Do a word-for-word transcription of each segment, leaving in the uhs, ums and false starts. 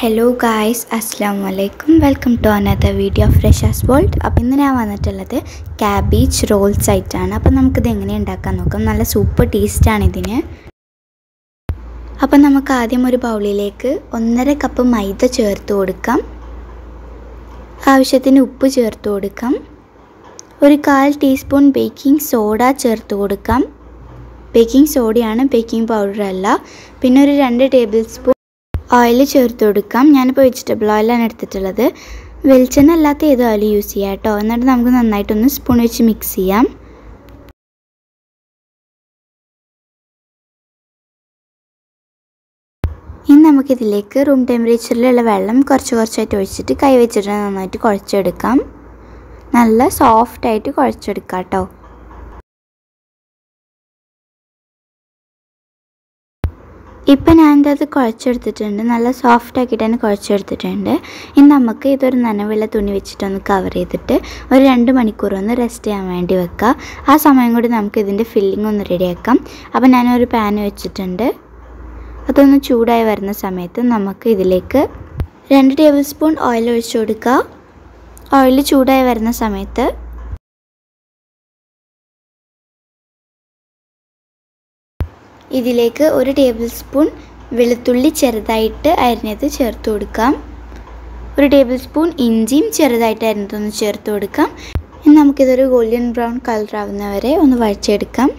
Hello guys, Assalamualaikum. Welcome to another video of Resha's World. Appo innu naan vannittullathu cabbage rolls aitana. Appo namukku idu engane undakkan nokkam. Nalla super taste aanu idine. Appo namukku aadyam oru bowlilekku one point five cup maida cherthu kodukkam. Aavasyathinu uppu cherthu kodukkam. Oru one point five teaspoon baking soda cherthu kodukkam. Baking soda aanu baking powder alla. Pinne oru two tablespoon oil ചേർത്ത് കൊടുക്കാം ഞാനിപ്പോൾ vegetable oil ആണ് എടുത്തിട്ടുള്ളത് വെളിച്ചെണ്ണ അല്ലാത്ത ഏത് oil use ചെയ്യാം ട്ടോ എന്നിട്ട് നമുക്ക് നന്നായിട്ട് ഒന്ന് സ്പൂൺ വെച്ച് മിക്സ് ചെയ്യാം ഇനി നമുക്ക് ഇതിലേക്ക് റൂം ടെമ്പറേച്ചറിലുള്ള വെള്ളം കുറച്ച് കുറച്ചായിട്ട് ഒഴിച്ചിട്ട് കൈ വെച്ചിട്ട് നന്നായിട്ട് കുഴച്ചെടുക്കാം നല്ല സോഫ്റ്റ് ആയിട്ട് കുഴച്ചെടുക്കാം ട്ടോ ഇപ്പോ ഞാൻ ഇത് കുഴച്ചെടുത്തിട്ടുണ്ട് നല്ല സോഫ്റ്റ് ആക്കിട്ടാണ് കുഴച്ചെടുത്തിട്ടുണ്ട് ഇനി നമുക്ക് ഇതൊരു നനവുള്ള തുണി വെച്ചിട്ട് ഒന്ന് കവർ ചെയ്തിട്ട് ഒരു രണ്ട് മണിക്കൂർ ഒന്ന് റെസ്റ്റ് ചെയ്യാൻ വേണ്ടി വെക്കുക ആ സമയം കൂടി നമുക്ക് ഇതിന്റെ ഫില്ലിംഗ് ഒന്ന് റെഡിയാക്കാം അപ്പോൾ ഞാൻ ഒരു പാൻ വെച്ചിട്ടുണ്ട് അതൊന്ന് ചൂടായി വരുന്ന സമയത്ത് നമുക്ക് ഇതിലേക്ക് രണ്ട് ടേബിൾസ്പൂൺ ഓയിൽ ഒഴിച്ചു കൊടുക്കുക ഓയിൽ ചൂടായി വരുന്ന സമയത്ത് ഇതിലേക്ക് ഒരു ടേബിൾസ്പൂൺ വെളുത്തുള്ളി ചെറുതായിട്ട് അരിഞ്ഞത് ചേർത്ത് കൊടുക്കാം ഒരു ടേബിൾസ്പൂൺ ഇഞ്ചിയും ചെറുതായിട്ട് അരിഞ്ഞതൊന്ന് ചേർത്ത് കൊടുക്കാം ഇനി നമുക്ക് ഇതൊരു ഗോൾഡൻ ബ്രൗൺ കളർ ആവുന്നവരെ ഒന്ന് വഴറ്റിയെടുക്കാം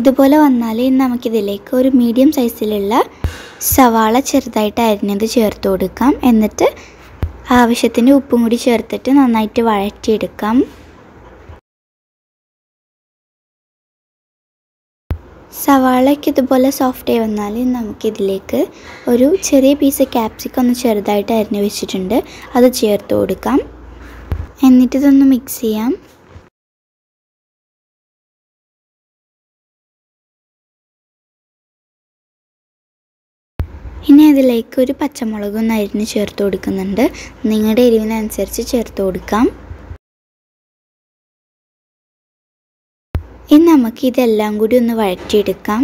ഇതുപോലെ വന്നാൽ ഇനി നമുക്ക് ഇതിലേക്ക് ഒരു മീഡിയം സൈസിലുള്ള സവാള ചെറുതായിട്ട് അരിഞ്ഞത് ചേർത്ത് കൊടുക്കാം എന്നിട്ട് ആവശ്യത്തിന് ഉപ്പും കൂടി ചേർത്തിട്ട് നന്നായിട്ട് വഴറ്റിയെടുക്കാം സവാളയ്ക്ക് ഇതുപോലെ സോഫ്റ്റ് ആയി വന്നാൽ നമുക്ക് ഇതിലേക്ക് ഒരു ചെറിയ പീസ് ക്യാപ്സിക്കം ഒന്ന് ചെറുതായിട്ട് അരിഞ്ഞു വെച്ചിട്ടുണ്ട് അത് ചേർത്ത് കൊടുക്കാം എന്നിട്ട് ഇതൊന്ന് മിക്സ് ചെയ്യാം ഇനി ഇതിലേക്ക് ഒരു പച്ചമുളക് ഒന്ന് അരിഞ്ഞു ചേർത്ത് കൊടുക്കുന്നുണ്ട് നിങ്ങളുടെ എരിവിനനുസരിച്ച് ചേർത്ത് കൊടുക്കാം ഇനി നമുക്ക് ഇതെല്ലാം കൂടി ഒന്ന് വഴറ്റിയെടുക്കാം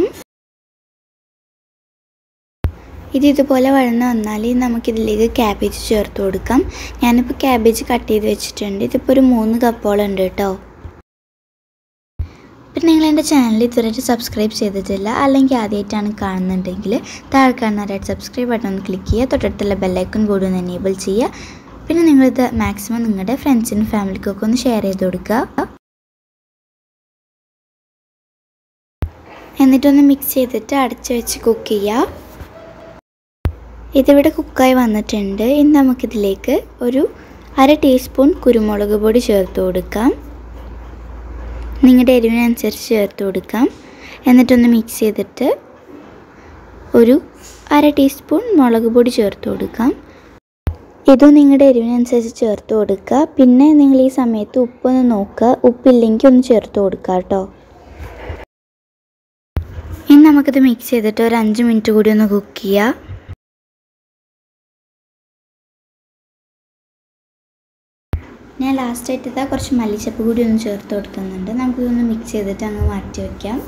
ഇത് ഇതുപോലെ വഴന്ന് വന്നാൽ നമുക്ക് ഇതിലേക്ക് കാബേജ് ചേർത്ത് കൊടുക്കാം ഞാനിപ്പോൾ കാബേജ് കട്ട് ചെയ്ത് വെച്ചിട്ടുണ്ട് ഇതിപ്പോൾ ഒരു മൂന്ന് കപ്പോളം ഉണ്ട് കേട്ടോ പിന്നെ നിങ്ങൾ എൻ്റെ ചാനൽ ഇതുവരെ സബ്സ്ക്രൈബ് ചെയ്തിട്ടില്ല അല്ലെങ്കിൽ ആദ്യമായിട്ടാണ് കാണുന്നുണ്ടെങ്കിൽ താഴെ കാണുന്ന റെഡ് സബ്സ്ക്രൈബ് ബട്ടൺ ഒന്ന് ക്ലിക്ക് ചെയ്യുക തൊട്ടടുത്തുള്ള ബെല്ലൈക്കൺ കൂടി ഒന്ന് എനേബിൾ ചെയ്യുക പിന്നെ നിങ്ങളിത് മാക്സിമം നിങ്ങളുടെ ഫ്രണ്ട്സിനും ഫാമിലിക്കൊക്കെ ഒന്ന് ഷെയർ ചെയ്ത് കൊടുക്കുക എന്നിട്ടൊന്ന് മിക്സ് ചെയ്തിട്ട് അടച്ചു വെച്ച് കുക്ക് ചെയ്യുക ഇതിവിടെ കുക്കായി വന്നിട്ടുണ്ട് ഇനി നമുക്കിതിലേക്ക് ഒരു അര ടീസ്പൂൺ കുരുമുളക് പൊടി ചേർത്ത് കൊടുക്കാം നിങ്ങളുടെ എരിവിനനുസരിച്ച് ചേർത്ത് കൊടുക്കാം എന്നിട്ടൊന്ന് മിക്സ് ചെയ്തിട്ട് ഒരു അര ടീസ്പൂൺ മുളക് പൊടി ചേർത്ത് കൊടുക്കാം ഇതും നിങ്ങളുടെ എരിവിനനുസരിച്ച് ചേർത്ത് കൊടുക്കുക പിന്നെ നിങ്ങൾ ഈ സമയത്ത് ഉപ്പൊന്ന് നോക്കുക ഉപ്പില്ലെങ്കിൽ ഒന്ന് ചേർത്ത് കൊടുക്കുക കേട്ടോ ഇനി നമുക്കിത് മിക്സ് ചെയ്തിട്ട് ഒരു അഞ്ച് മിനിറ്റ് കൂടി ഒന്ന് കുക്ക് ചെയ്യാം ഞാൻ ലാസ്റ്റ് ആയിട്ട് ഇതാ കുറച്ച് മല്ലിച്ചപ്പ് കൂടി ഒന്ന് ചേർത്ത് കൊടുക്കുന്നുണ്ട് നമുക്കിതൊന്ന് മിക്സ് ചെയ്തിട്ട് അങ്ങ് മാറ്റി വയ്ക്കാം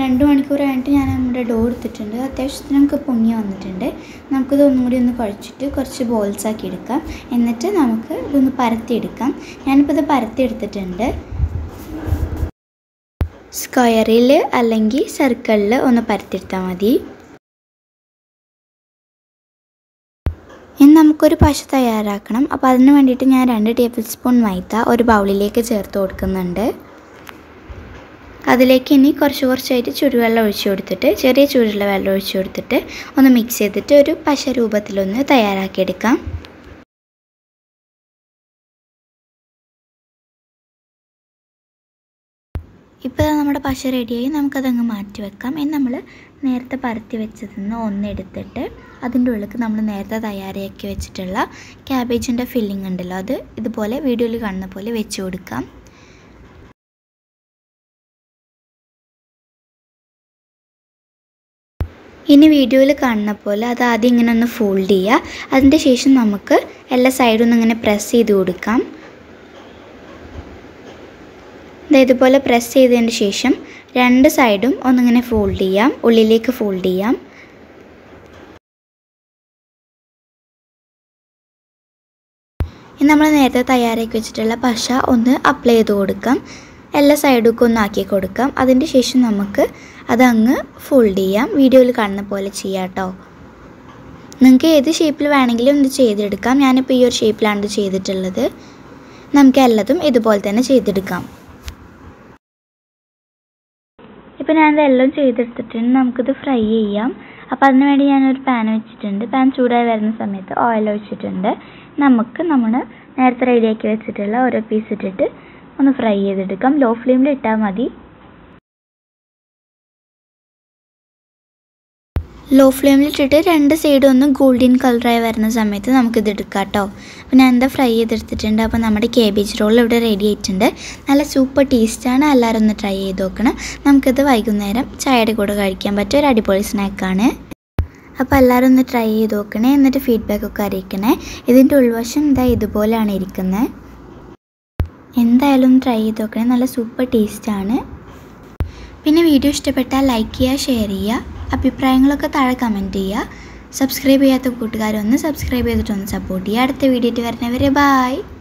രണ്ട് മണിക്കൂറായിട്ട് ഞാൻ നമ്മുടെ ഡോ എടുത്തിട്ടുണ്ട് അത്യാവശ്യത്തിന് നമുക്ക് പൊങ്ങി വന്നിട്ടുണ്ട് നമുക്കിത് ഒന്നും കൂടി ഒന്ന് കുഴച്ചിട്ട് കുറച്ച് ബോൾസ് ആക്കി എടുക്കാം എന്നിട്ട് നമുക്ക് ഇതൊന്ന് പരത്തിയെടുക്കാം ഞാനിപ്പോൾ ഇത് പരത്തിയെടുത്തിട്ടുണ്ട് സ്ക്വയറിൽ അല്ലെങ്കിൽ സർക്കിളിൽ ഒന്ന് പരത്തിയെടുത്താൽ മതി ഇനി നമുക്കൊരു പശ തയ്യാറാക്കണം അപ്പോൾ അതിന് വേണ്ടിയിട്ട് ഞാൻ രണ്ട് ടേബിൾ സ്പൂൺ മൈദ ഒരു ബൗളിലേക്ക് ചേർത്ത് കൊടുക്കുന്നുണ്ട് അതിലേക്ക് ഇനി കുറച്ച് കുറച്ചായിട്ട് ചുടുവെള്ളം ഒഴിച്ചു കൊടുത്തിട്ട് ചെറിയ ചൂടുള്ള വെള്ളം ഒഴിച്ചു കൊടുത്തിട്ട് ഒന്ന് മിക്സ് ചെയ്തിട്ട് ഒരു പശ രൂപത്തിലൊന്ന് തയ്യാറാക്കിയെടുക്കാം ഇപ്പോൾ നമ്മുടെ പശ റെഡിയായി നമുക്കതങ്ങ് മാറ്റി വെക്കാം ഇനി നമ്മൾ നേരത്തെ പരത്തി വെച്ചത് നിന്ന് ഒന്നെടുത്തിട്ട് അതിൻ്റെ ഉള്ളിലേക്ക് നമ്മൾ നേരത്തെ തയ്യാറാക്കി വെച്ചിട്ടുള്ള ക്യാബേജിൻ്റെ ഫില്ലിംഗ് ഉണ്ടല്ലോ അത് ഇതുപോലെ വീഡിയോയിൽ കാണുന്ന പോലെ വെച്ച് കൊടുക്കാം ഇനി വീഡിയോയിൽ കാണുന്ന പോലെ അത് ആദ്യം ഇങ്ങനെ ഒന്ന് ഫോൾഡ് ചെയ്യുക അതിൻ്റെ ശേഷം നമുക്ക് എല്ലാ സൈഡും ഒന്ന് ഇങ്ങനെ പ്രസ് ചെയ്ത് കൊടുക്കാം ഇതുപോലെ പ്രസ് ചെയ്തതിന് ശേഷം രണ്ട് സൈഡും ഒന്നിങ്ങനെ ഫോൾഡ് ചെയ്യാം, ഉള്ളിലേക്ക് ഫോൾഡ് ചെയ്യാം. ഇനി നമ്മൾ നേരത്തെ തയ്യാറാക്കി വെച്ചിട്ടുള്ള പശ ഒന്ന് അപ്ലൈ ചെയ്ത് കൊടുക്കാം. എല്ലാ സൈഡും ഒന്ന് ആക്കി കൊടുക്കാം. അതിന് ശേഷം നമുക്ക് അതങ്ങ് ഫോൾഡ് ചെയ്യാം. വീഡിയോയിൽ കാണുന്ന പോലെ ചെയ്യാം കേട്ടോ. നിങ്ങൾക്ക് ഏത് ഷേപ്പിൽ വേണമെങ്കിലും ഇത് ചെയ്തെടുക്കാം. ഞാനിപ്പോൾ ഈ ഒരു ഷേപ്പിലാണ് ഇത് ചെയ്തിട്ടുള്ളത്. നമുക്ക് എല്ലാതും ഇതുപോലെ തന്നെ ചെയ്തെടുക്കാം. ഇപ്പോൾ ഞാനിത് എല്ലാം ചെയ്തെടുത്തിട്ടുണ്ട്. നമുക്കിത് ഫ്രൈ ചെയ്യാം. അപ്പോൾ അതിനുവേണ്ടി ഞാനൊരു പാൻ വെച്ചിട്ടുണ്ട്. പാൻ ചൂടായി വരുന്ന സമയത്ത് ഓയിൽ ഒഴിച്ചിട്ടുണ്ട്. നമുക്ക് നമ്മൾ നേരത്തെ റെഡിയാക്കി വെച്ചിട്ടുള്ള ഓരോ പീസ് ഇട്ടിട്ട് ഒന്ന് ഫ്രൈ ചെയ്തെടുക്കാം. ലോ ഫ്ലെയിമിൽ ഇട്ടാൽ മതി. ലോ ഫ്ലെയിമിൽ ഇട്ടിട്ട് രണ്ട് സൈഡും ഒന്ന് ഗോൾഡൻ കളറായി വരുന്ന സമയത്ത് നമുക്കിത് എടുക്കാം കേട്ടോ. അപ്പോൾ ഞാൻ എന്താ ഫ്രൈ ചെയ്തെടുത്തിട്ടുണ്ട്. അപ്പോൾ നമ്മുടെ കാബേജ് റോൾ ഇവിടെ റെഡി ആയിട്ടുണ്ട്. നല്ല സൂപ്പർ ടേസ്റ്റാണ്. എല്ലാവരും ഒന്ന് ട്രൈ ചെയ്ത് നോക്കണം. നമുക്കിത് വൈകുന്നേരം ചായയുടെ കൂടെ കഴിക്കാൻ പറ്റിയ ഒരു അടിപൊളി സ്നാക്കാണ്. അപ്പോൾ എല്ലാവരും ഒന്ന് ട്രൈ ചെയ്ത് നോക്കണേ, എന്നിട്ട് ഫീഡ്ബാക്കൊക്കെ അറിയിക്കണേ. ഇതിൻ്റെ ഉൾവശം എന്താ ഇതുപോലെയാണ് ഇരിക്കുന്നത്. എന്തായാലും ട്രൈ ചെയ്ത് നോക്കണേ, നല്ല സൂപ്പർ ടേസ്റ്റാണ്. പിന്നെ വീഡിയോ ഇഷ്ടപ്പെട്ടാൽ ലൈക്ക് ചെയ്യുക, ഷെയർ ചെയ്യുക, അഭിപ്രായങ്ങളൊക്കെ താഴെ കമൻറ്റ് ചെയ്യുക. സബ്സ്ക്രൈബ് ചെയ്യാത്ത കൂട്ടുകാരൊന്ന് സബ്സ്ക്രൈബ് ചെയ്തിട്ടൊന്ന് സപ്പോർട്ട് ചെയ്യുക. അടുത്ത വീഡിയോയിൽ വരുന്നവരെ ബൈ.